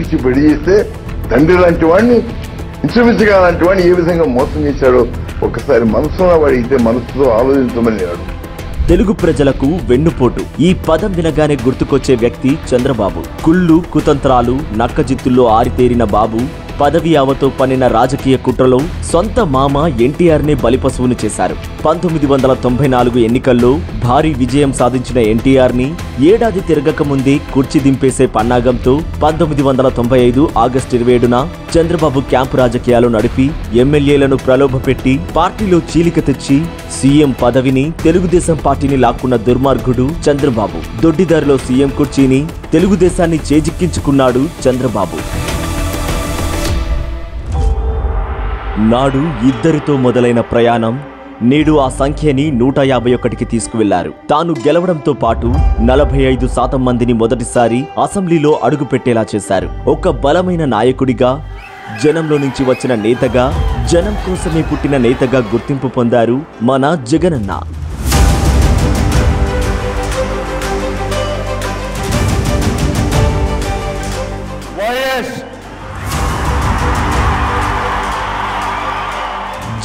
నుంచి బడి చేస్తే తండ్రి లాంటి వాడిని ఇంచుమించుగా లాంటి వాడిని ఏ విధంగా మోసం చేశాడో ఒకసారి మనసులో వాడితే మనసుతో ఆలోచించమని అన్నాడు. తెలుగు ప్రజలకు వెన్నుపోటు ఈ పదం వినగానే గుర్తుకొచ్చే వ్యక్తి చంద్రబాబు. కుళ్ళు కుతంత్రాలు నక్కజిత్తుల్లో ఆరితేరిన బాబు పదవి అవతో పనిన రాజకీయ కుట్రలో సొంత మామ ఎన్టీఆర్నే బలిపశువును చేశారు. 1994 ఎన్నికల్లో భారీ విజయం సాధించిన ఎన్టీఆర్ని ఏడాది తిరగక ముందే కుర్చీ దింపేసే పన్నాగంతో 1995 ఆగస్టు 27న చంద్రబాబు క్యాంపు రాజకీయాలు నడిపి ఎమ్మెల్యేలను ప్రలోభపెట్టి పార్టీలో చీలిక తెచ్చి సీఎం పదవిని తెలుగుదేశం పార్టీని లాక్కున్న దుర్మార్గుడు చంద్రబాబు. దొడ్డిదారిలో సీఎం కుర్చీని తెలుగుదేశాన్ని చేజిక్కించుకున్నాడు చంద్రబాబు. నాడు ఇద్దరితో మొదలైన ప్రయాణం నేడు ఆ సంఖ్యని 151కి తీసుకువెళ్లారు. తాను గెలవడంతో పాటు 45% మందిని మొదటిసారి అసెంబ్లీలో అడుగుపెట్టేలా చేశారు. ఒక బలమైన నాయకుడిగా, జనంలో నుంచి వచ్చిన నేతగా, జనం కోసమే పుట్టిన నేతగా గుర్తింపు పొందారు మన జగనన్న.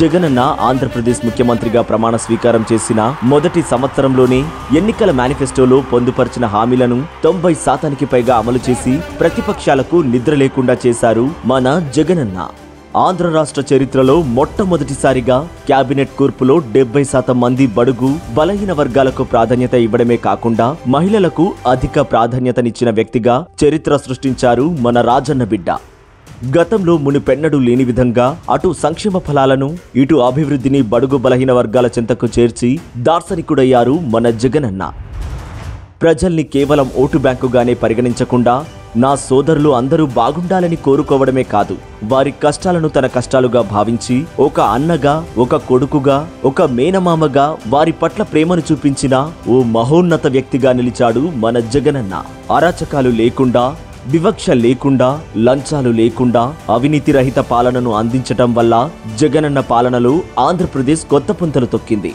జగనన్న ఆంధ్రప్రదేశ్ ముఖ్యమంత్రిగా ప్రమాణ స్వీకారం చేసిన మొదటి సంవత్సరంలోనే ఎన్నికల మేనిఫెస్టోలో పొందుపరిచిన హామీలను 90%కి పైగా అమలు చేసి ప్రతిపక్షాలకు నిద్ర లేకుండా చేశారు మన జగనన్న. ఆంధ్ర రాష్ట్ర చరిత్రలో మొట్టమొదటిసారిగా క్యాబినెట్ కూర్పులో 70% మంది బడుగు బలహీన వర్గాలకు ప్రాధాన్యత ఇవ్వడమే కాకుండా మహిళలకు అధిక ప్రాధాన్యతనిచ్చిన వ్యక్తిగా చరిత్ర సృష్టించారు మన రాజన్న బిడ్డ. గతంలో మునిపెన్నడూ లేని విధంగా అటు సంక్షేమ ఫలాలను, ఇటు అభివృద్ధిని బడుగు బలహీన వర్గాల చెంతకు చేర్చి దార్శనికుడయ్యారు మన జగనన్న. ప్రజల్ని కేవలం ఓటు బ్యాంకుగానే పరిగణించకుండా నా సోదరులు అందరూ బాగుండాలని కోరుకోవడమే కాదు, వారి కష్టాలను తన కష్టాలుగా భావించి ఒక అన్నగా, ఒక కొడుకుగా, ఒక మేనమామగా వారి పట్ల ప్రేమను చూపించిన ఓ మహోన్నత వ్యక్తిగా నిలిచాడు మన జగనన్న. అరాచకాలు లేకుండా, వివక్ష లేకుండా, లంచాలు లేకుండా అవినీతి రహిత పాలనను అందించటం వల్ల జగనన్న పాలనలో ఆంధ్రప్రదేశ్ కొత్త పుంతలు తొక్కింది.